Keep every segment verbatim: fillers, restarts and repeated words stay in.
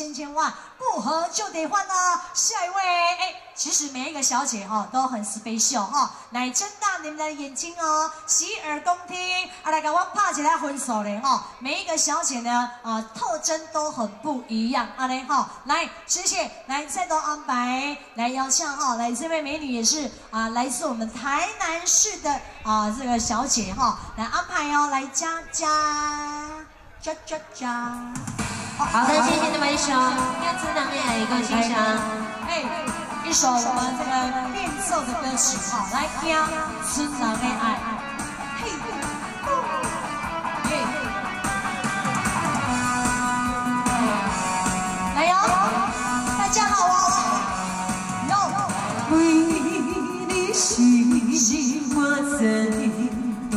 千千万，不合就得换哦。下一位，哎，其实每一个小姐哈、哦、都很 special 哈、哦，来睁大你们的眼睛哦，洗耳恭听。啊，来给我拍起来分手嘞哈、哦！每一个小姐呢，啊，特征都很不一样啊嘞哈。来，谢谢，来再度安排，来邀请哈、哦，来这位美女也是啊，来自我们台南市的啊这个小姐哈、哦，来安排哦，来佳佳。加加加！好的，谢谢你们一首《燕子南面》一个欣赏。哎，一首我们这个变奏的歌曲，好，来听《春南面爱》。嘿，嘿，来哟，大家好啊！哟，为你牺牲我这么多。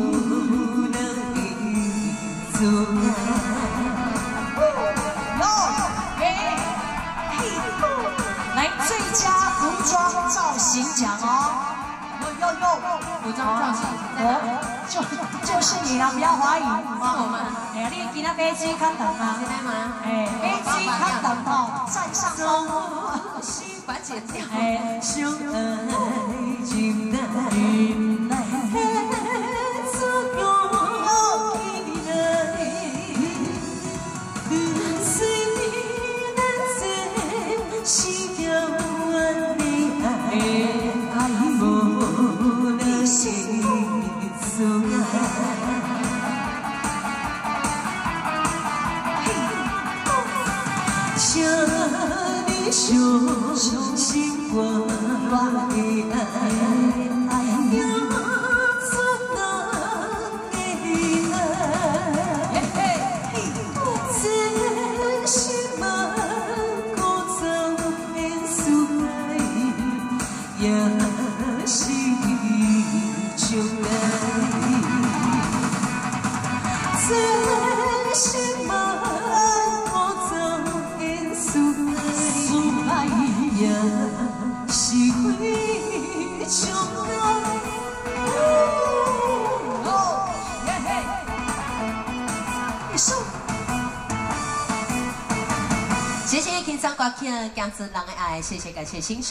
谢谢，感谢欣赏，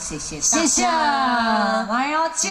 谢谢，谢谢，来哦。